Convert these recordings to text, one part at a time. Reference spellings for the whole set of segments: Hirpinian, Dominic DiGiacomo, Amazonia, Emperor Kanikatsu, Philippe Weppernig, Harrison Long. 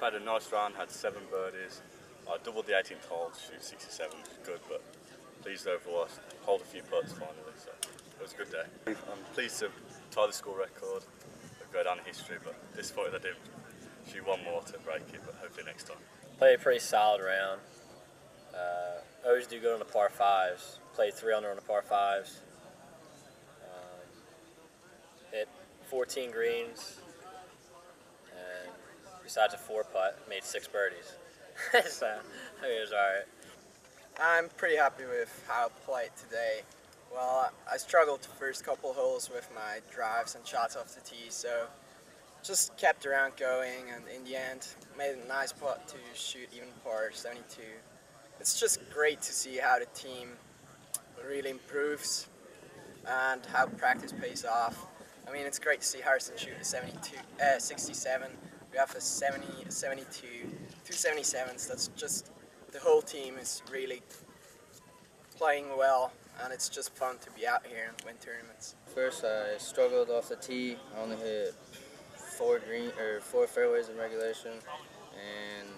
Had a nice round, had 7 birdies. I doubled the 18th hole, shoot 67, good, but pleased overall. I hold a few putts finally, so it was a good day. I'm pleased to tie the school record, go down in history, but disappointed I did shoot 1 more to break it, but hopefully next time. Played a pretty solid round. Always do good on the par 5s. Played 3 under on the par 5s. Hit 14 greens, and besides a 4-putt, made 6 birdies. So, I mean, it was alright. I'm pretty happy with how I played today. Well, I struggled the first couple holes with my drives and shots off the tee, so just kept the round going, and in the end made a nice putt to shoot even par 72. It's just great to see how the team really improves and how practice pays off. I mean, it's great to see Harrison shoot a 67. We have a 70, a 72, 2 77s. That's just, the whole team is really playing well, and it's just fun to be out here and win tournaments. First, I struggled off the tee. I only hit 4 fairways in regulation, and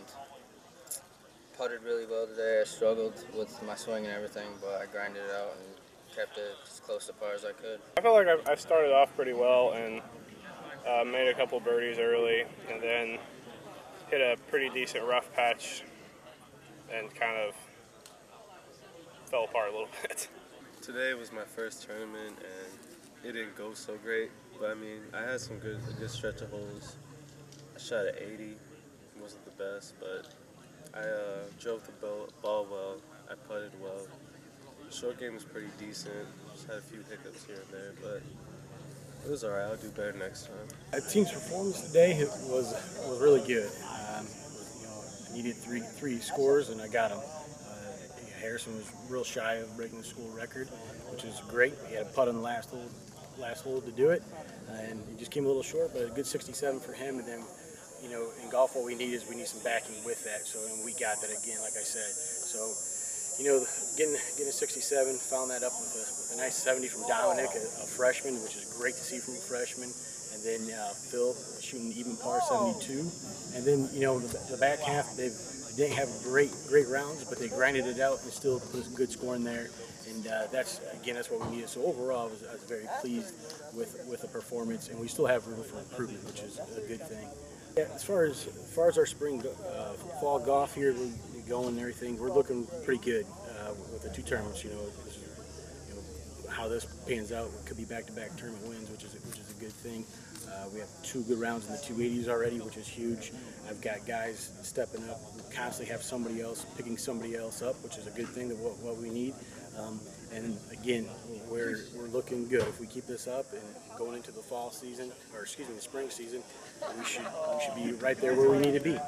putted really well today. I struggled with my swing and everything, but I grinded it out and kept it as close to par as I could. I felt like I started off pretty well and made a couple birdies early, and then hit a pretty decent rough patch and kind of fell apart a little bit. Today was my first tournament and it didn't go so great, but I mean, I had some good stretch of holes. I shot at 80, it wasn't the best, but I drove the ball well, I putted well. The short game was pretty decent, just had a few hiccups here and there, but it was alright, I'll do better next time. Our team's performance today was really good. I needed three scores and I got them. Harrison was real shy of breaking the school record, which is great. He had a putt on the last hole to do it, and he just came a little short, but a good 67 for him. And then, you know, in golf, what we need is we need some backing with that. So, and we got that again, like I said. So, you know, getting a 67, found that up with a nice 70 from Dominic, a freshman, which is great to see from a freshman. And then Phil shooting even par 72. And then, you know, the back half, they didn't have great rounds, but they grinded it out and still put some good scoring there. And that's what we needed. So overall, I was very pleased with the performance, and we still have room for improvement, which is a good thing. Yeah, as far as our spring fall golf here, we're going and everything. We're looking pretty good with the 2 tournaments. You know how this pans out. It could be back-to-back tournament wins, which is a good thing. We have 2 good rounds in the 280s already, which is huge. I've got guys stepping up. We constantly have somebody else picking somebody else up, which is a good thing. That what we need. And again, we're looking good. If we keep this up and going into the spring season, we should be right there where we need to be.